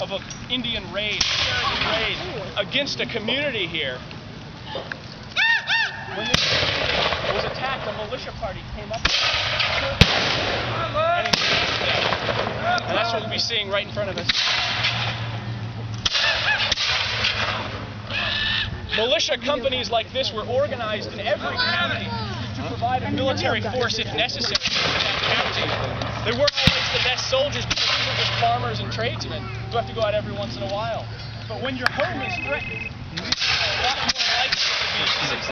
of an Indian raid against a community here. When this community was attacked, a militia party came up and engaged them. And that's what we'll be seeing right in front of us. Militia companies like this were organized in every county to provide a military force if necessary in that county. They weren't always the best soldiers because these are just farmers and tradesmen who have to go out every once in a while. But when your home is threatened, it's a lot more likely to be successful.